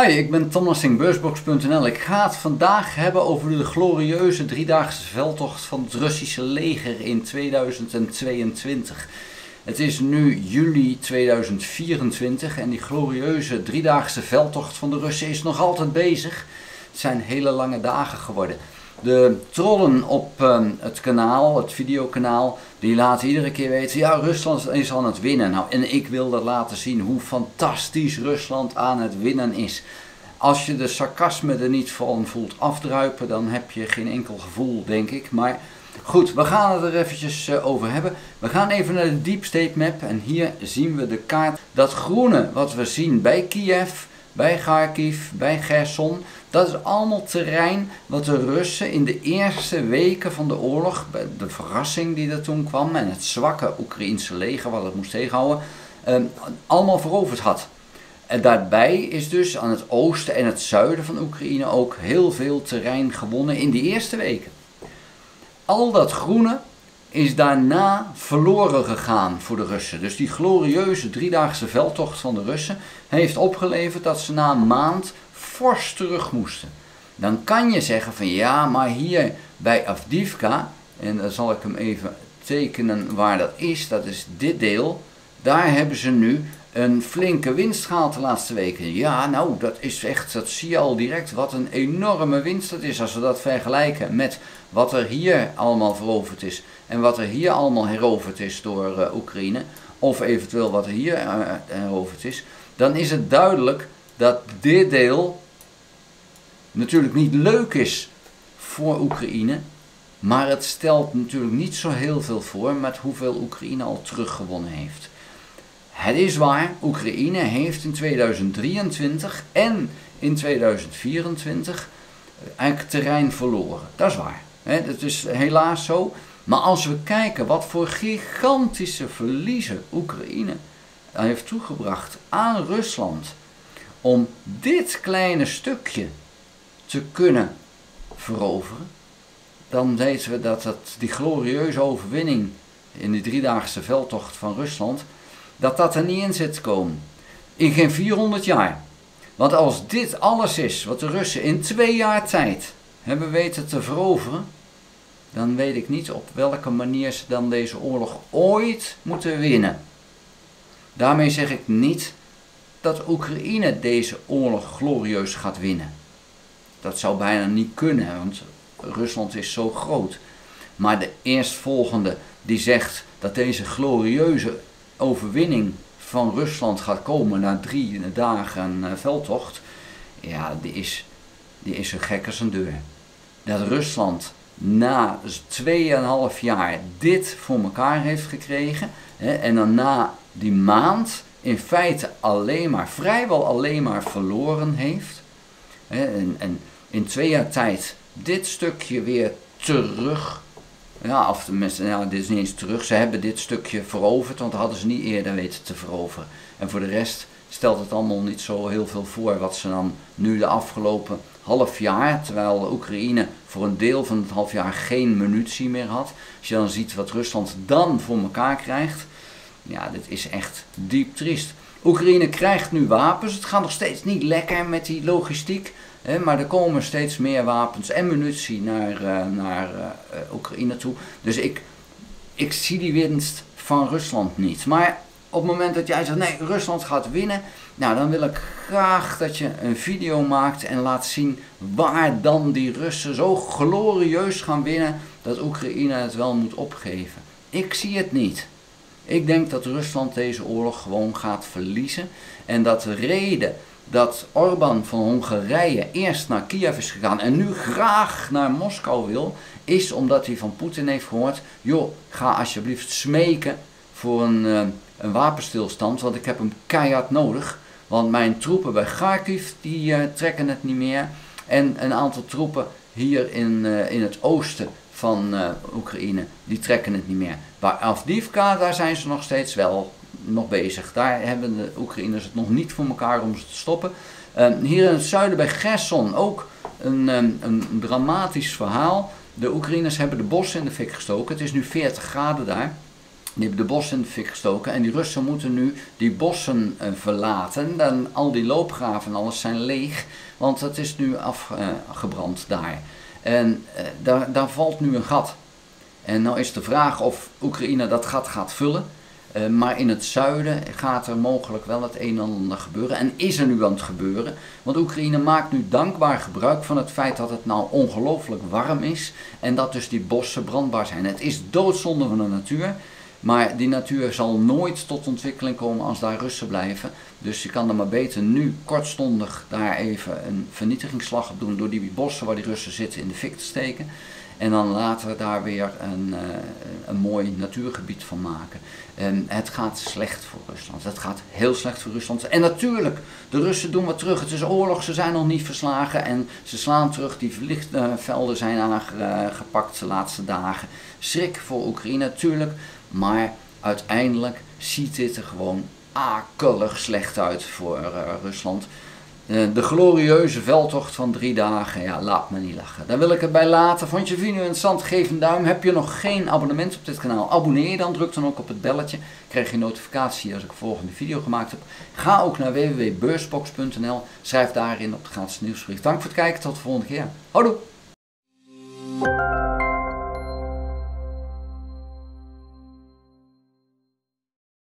Hi, ik ben Tom Lassing, beursbox.nl. Ik ga het vandaag hebben over de glorieuze driedaagse veldtocht van het Russische leger in 2022. Het is nu juli 2024 en die glorieuze driedaagse veldtocht van de Russen is nog altijd bezig. Het zijn hele lange dagen geworden. De trollen op het kanaal, het videokanaal, die laten iedere keer weten, ja, Rusland is aan het winnen. Nou, en ik wil dat laten zien hoe fantastisch Rusland aan het winnen is. Als je de sarcasme er niet van voelt afdruipen, dan heb je geen enkel gevoel, denk ik. Maar goed, we gaan het er eventjes over hebben. We gaan even naar de Deep State Map en hier zien we de kaart. Dat groene wat we zien bij Kiev, bij Kharkiv, bij Kherson, dat is allemaal terrein wat de Russen in de eerste weken van de oorlog, de verrassing die er toen kwam en het zwakke Oekraïense leger wat het moest tegenhouden, allemaal veroverd had. En daarbij is dus aan het oosten en het zuiden van Oekraïne ook heel veel terrein gewonnen in die eerste weken. Al dat groene is daarna verloren gegaan voor de Russen. Dus die glorieuze driedaagse veldtocht van de Russen heeft opgeleverd dat ze na een maand fors terug moesten. Dan kan je zeggen van ja, maar hier bij Avdiivka, en dan zal ik hem even tekenen waar dat is dit deel, daar hebben ze nu een flinke winst gehaald de laatste weken. Ja, nou, dat is echt, dat zie je al direct, wat een enorme winst dat is als we dat vergelijken met wat er hier allemaal veroverd is en wat er hier allemaal heroverd is door Oekraïne, of eventueel wat er hier heroverd is, dan is het duidelijk dat dit deel natuurlijk niet leuk is voor Oekraïne, maar het stelt natuurlijk niet zo heel veel voor met hoeveel Oekraïne al teruggewonnen heeft. Het is waar, Oekraïne heeft in 2023 en in 2024 eigenlijk terrein verloren. Dat is waar. Dat is helaas zo. Maar als we kijken wat voor gigantische verliezen Oekraïne heeft toegebracht aan Rusland, om dit kleine stukje te kunnen veroveren, dan weten we dat die glorieuze overwinning in die driedaagse veldtocht van Rusland, dat er niet in zit te komen. In geen 400 jaar. Want als dit alles is wat de Russen in 2 jaar tijd hebben weten te veroveren, dan weet ik niet op welke manier ze dan deze oorlog ooit moeten winnen. Daarmee zeg ik niet dat Oekraïne deze oorlog glorieus gaat winnen. Dat zou bijna niet kunnen, want Rusland is zo groot. Maar de eerstvolgende die zegt dat deze glorieuze overwinning van Rusland gaat komen na 3 dagen veldtocht, ja, die is zo gek als een deur. Dat Rusland na 2,5 jaar dit voor elkaar heeft gekregen, hè, en dan na die maand in feite vrijwel alleen maar verloren heeft, hè, en in 2 jaar tijd dit stukje weer terug. Ja, of tenminste, ja, dit is niet eens terug. Ze hebben dit stukje veroverd, want dat hadden ze niet eerder weten te veroveren. En voor de rest stelt het allemaal niet zo heel veel voor wat ze dan nu de afgelopen half jaar, terwijl Oekraïne voor een deel van het half jaar geen munitie meer had. Als je dan ziet wat Rusland dan voor elkaar krijgt, ja, dit is echt diep triest. Oekraïne krijgt nu wapens. Het gaat nog steeds niet lekker met die logistiek. Hè, maar er komen steeds meer wapens en munitie naar Oekraïne toe. Dus ik zie die winst van Rusland niet. Maar op het moment dat jij zegt, nee, Rusland gaat winnen, nou, dan wil ik graag dat je een video maakt en laat zien waar dan die Russen zo glorieus gaan winnen dat Oekraïne het wel moet opgeven. Ik zie het niet. Ik denk dat Rusland deze oorlog gewoon gaat verliezen. En dat de reden dat Orbán van Hongarije eerst naar Kiev is gegaan en nu graag naar Moskou wil, is omdat hij van Poetin heeft gehoord, joh, ga alsjeblieft smeken voor een wapenstilstand, want ik heb hem keihard nodig. Want mijn troepen bij Kharkiv, die trekken het niet meer. En een aantal troepen hier in het oosten van Oekraïne, die trekken het niet meer. Bij Avdiivka, daar zijn ze nog steeds wel nog bezig. Daar hebben de Oekraïners het nog niet voor elkaar om ze te stoppen. Hier in het zuiden bij Kherson ook een dramatisch verhaal. De Oekraïners hebben de bossen in de fik gestoken. Het is nu 40 graden daar. Die hebben de bossen in de fik gestoken en die Russen moeten nu die bossen verlaten. En al die loopgraven en alles zijn leeg, want het is nu afgebrand daar. En daar valt nu een gat. En nou is de vraag of Oekraïne dat gat gaat vullen. Maar in het zuiden gaat er mogelijk wel het een en ander gebeuren. En is er nu aan het gebeuren. Want Oekraïne maakt nu dankbaar gebruik van het feit dat het nou ongelooflijk warm is. En dat dus die bossen brandbaar zijn. Het is doodzonde van de natuur. Maar die natuur zal nooit tot ontwikkeling komen als daar Russen blijven. Dus je kan er maar beter nu kortstondig daar even een vernietigingsslag op doen. Door die bossen waar die Russen zitten in de fik te steken. En dan later daar weer een mooi natuurgebied van maken. En het gaat slecht voor Rusland. Het gaat heel slecht voor Rusland. En natuurlijk, de Russen doen wat terug. Het is oorlog, ze zijn nog niet verslagen. En ze slaan terug, die vliegvelden zijn aangepakt de laatste dagen. Schrik voor Oekraïne, natuurlijk. Maar uiteindelijk ziet dit er gewoon akelig slecht uit voor Rusland. De glorieuze veldtocht van 3 dagen, ja, laat me niet lachen. Daar wil ik het bij laten. Vond je video interessant? Geef een duim. Heb je nog geen abonnement op dit kanaal? Abonneer je dan, druk dan ook op het belletje. Krijg je notificatie als ik de volgende video gemaakt heb. Ga ook naar www.beursbox.nl. Schrijf daarin op de gratis nieuwsbrief. Dank voor het kijken, tot de volgende keer. Houdoe!